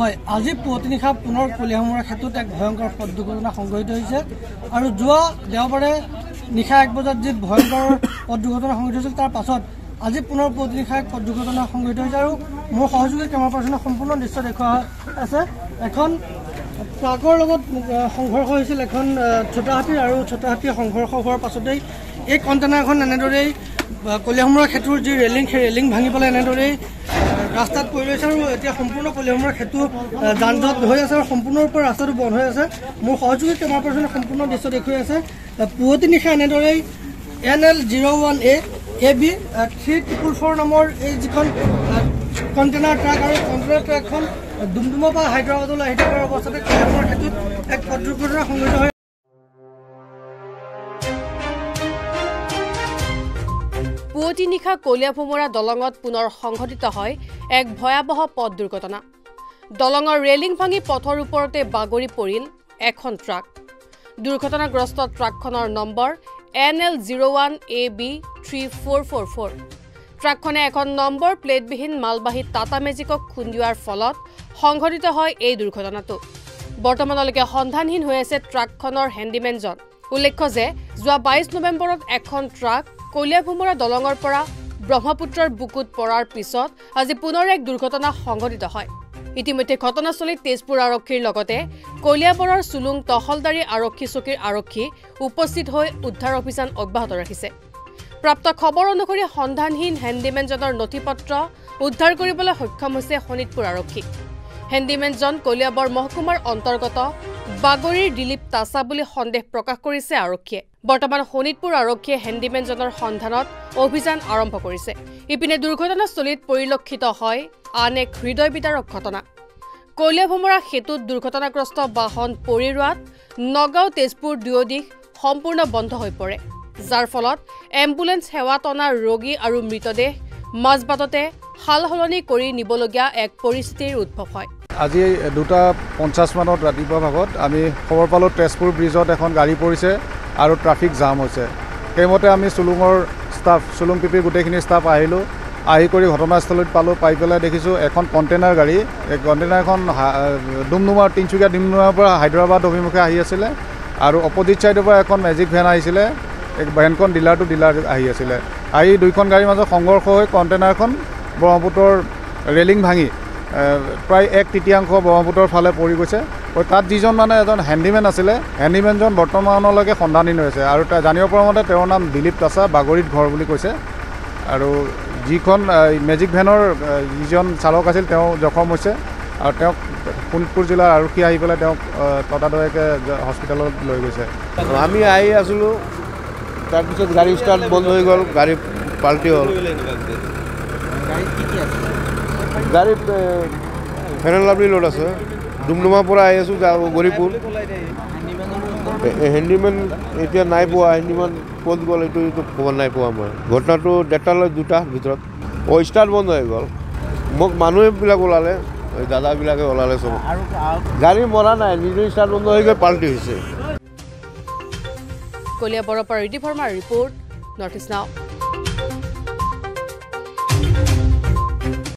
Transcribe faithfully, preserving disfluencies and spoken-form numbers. হয়। আজি পুৱতি নিশা পুনৰ কলিয়ামোৰা ক্ষেত্ৰত এক ভয়ংকৰ পথ দুৰ্ঘটনা সংঘটিত হৈছে আৰু যোৱা দেওবাৰে নিশা এক বজাত যি ভয়ংকৰ পথ দুৰ্ঘটনা সংঘটিত হৈছিল তাৰ পাছত আজি পুনৰ পুৱতি নিশা এক পথ দুৰ্ঘটনা সংঘটিত হৈছে আৰু মোৰ সহযোগী কেমেৰা পাৰ্চনৰ সম্পূৰ্ণ দৃশ্য দেখা আছে। এখন ট্ৰাকৰ লগত সংঘৰ্ষ হৈছিল, এখন ছোটা হাতী আৰু ছোটা হাতীৰ সংঘৰ্ষ হোৱাৰ পাছতেই এই কণ্টেইনাৰখন এনেদৰেই কলিয়ামোৰা ক্ষেত্ৰৰ যি ৰেলিং সেই ৰেলিং ভাঙি পেলাই এনেদৰেই ৰাস্তাত পৰি আছে আৰু এতিয়া সম্পূৰ্ণ কলিয়ামোৰা ক্ষেত্ৰ যান জঁট হৈ আছে আৰু সম্পূৰ্ণৰূপে ৰাস্তাটো বন্ধ হৈ আছে। মোৰ সহযোগী কেমেৰা পাৰ্চনে সম্পূৰ্ণ দৃশ্য দেখুৱাই আছে। পুৱতি নিশা এনেদৰে N L zero' one A A B three triple four নামৰ এই যিখন কণ্টেইনাৰ ট্ৰাক আৰু কণ্টেইনাৰ ট্ৰাকখন ডুমডুমৰ পৰা হায়দৰাবাদলৈ আহি থকাৰ অৱস্থাতে কলিয়ামোৰা ক্ষেত্ৰত এক পথ দুৰ্ঘটনা সংঘটিত হয়। পুৱতি নিশা কলিয়াভোমোৰা দলঙত পুনৰ সংঘটিত হয় এক ভয়াবহ পথ দুৰ্ঘটনা। দলঙৰ ৰেলিং ভাঙি পথৰ ওপৰতে বাগৰি পৰিল এখন ট্ৰাক। দুৰ্ঘটনাগ্ৰস্ত ট্ৰাকখনৰ number N L zero' one A B three four four four. ট্ৰাকখনে এখন নম্বৰ প্লেটবিহীন মালবাহী টাটা মেজিকক খুন্দিওৱাৰ ফলত সংঘটিত হয় এই দুৰ্ঘটনাটো। বৰ্তমানলৈকে সন্ধানহীন হৈ আছে ট্ৰাকখনৰ হেণ্ডিমেনজন। উল্লেখ্য যে যোৱা বাইছ নৱেম্বৰত এখন ট্ৰাক কলিয়াভোমোৰা দলঙৰ পৰা ব্ৰহ্মপুত্ৰৰ বুকুত পৰাৰ পিছত আজি পুনৰ এক দুৰ্ঘটনা সংঘটিত হয়। ইতিমধ্যে ঘটনাস্থলীত তেজপুৰ আৰক্ষীৰ লগতে কলিয়াবৰৰ চুলুং তহলদাৰী আৰক্ষী চকীৰ আৰক্ষী উপস্থিত হৈ উদ্ধাৰ অভিযান অব্যাহত ৰাখিছে। প্ৰাপ্ত খবৰ অনুসৰি সন্ধানহীন হেণ্ডিমেনজনৰ নথি পত্ৰ উদ্ধাৰ কৰিবলৈ সক্ষম হৈছে শোণিতপুৰ আৰক্ষী। হেণ্ডিমেনজন কলিয়াবৰ মহকুমাৰ অন্তৰ্গত বাগৰিৰ দিলীপ তাছা বুলি সন্দেহ প্ৰকাশ কৰিছে আৰক্ষীয়ে। বৰ্তমান শোণিতপুৰ আৰক্ষীয়ে হেণ্ডিমেনজনৰ সন্ধানত অভিযান আৰম্ভ কৰিছে। ইপিনে দুৰ্ঘটনাস্থলীত পৰিলক্ষিত হয় আন এক হৃদয় বিদাৰক ঘটনা। কলিয়াভোমোৰা সেতুত দুৰ্ঘটনাগ্ৰস্ত বাহন পৰি ৰোৱাত নগাঁও তেজপুৰ দুয়ো দিশ সম্পূৰ্ণ বন্ধ হৈ পৰে, যাৰ ফলত এম্বুলেন্স সেৱা টনা ৰোগী আৰু মৃতদেহ মাজবাটতে সালসলনি কৰি নিবলগীয়া এক পৰিস্থিতিৰ উদ্ভৱ হয়। আজি দুটা পঞ্চাছ মানত ৰাতিপুৱা ভাগত আমি খবৰ পালোঁ তেজপুৰ ব্ৰিজত এখন গাড়ী পৰিছে আৰু ট্ৰাফিক জাম হৈছে। সেইমতে আমি চুলুঙৰ ষ্টাফ চুলুং পি পি গোটেইখিনি ষ্টাফ আহিলোঁ, আহি কৰি ঘটনাস্থলীত পালোঁ। পাই পেলাই দেখিছোঁ এখন কণ্টেইনাৰ গাড়ী, এই কণ্টেইনাৰখন ডুমডুমাৰ তিনিচুকীয়া ডুমডুমাৰ পৰা হায়দৰাবাদ অভিমুখে আহি আছিলে আৰু অপজিট ছাইডৰ পৰা এখন মেজিক ভেন আহিছিলে। এই ভেনখন ডিলাৰ টু ডিলাৰ আহি আছিলে, আহি দুইখন গাড়ীৰ মাজত সংঘৰ্ষ হৈ কণ্টেইনাৰখন ব্ৰহ্মপুত্ৰৰ ৰেলিং ভাঙি প্ৰায় এক তৃতীয়াংশ ব্ৰহ্মপুত্ৰৰ ফালে পৰি গৈছে। তাত যিজন মানে এজন হেণ্ডিমেন আছিলে, হেণ্ডিমেনজন বৰ্তমানলৈকে সন্ধানহীন হৈছে আৰু জানিব পৰা মতে তেওঁৰ নাম দিলীপ তাছা, বাগৰিত ঘৰ বুলি কৈছে। আৰু যিখন মেজিক ভেনৰ যিজন চালক আছিল তেওঁ জখম হৈছে আৰু তেওঁক শোণিতপুৰ জিলাৰ আৰক্ষী আহি পেলাই তেওঁক ততাতৈয়াকৈ হস্পিটেলত লৈ গৈছে। আমি আহি আছিলোঁ, তাৰপিছত গাড়ী ষ্টাৰ্ট বন্ধ হৈ গ'ল, গাড়ী পাল্টি হ'ল। গাড়ীত ফেনেলাবলি লোড আছে, ডুমডুমাৰ পৰা আহি আছোঁ গৌৰীপুৰ। হেণ্ডিমেন এতিয়া নাই পোৱা, হেণ্ডিমেন ক'ত গ'ল এইটো এইটো খবৰ নাই পোৱা মই। ঘটনাটো ডেৰটালৈ দুটাৰ ভিতৰত অ' ষ্টাৰ্ট বন্ধ হৈ গ'ল। মোক মানুহবিলাক ওলালে, দাদাবিলাকে ওলালে চব। গাড়ী মৰা নাই, নিজে ষ্টাৰ্ট বন্ধ হৈ গৈ পাল্টি হৈছে। কলিয়াবৰৰ পৰা ৰিপৰ্ট নৰ্থ ইষ্ট নাও।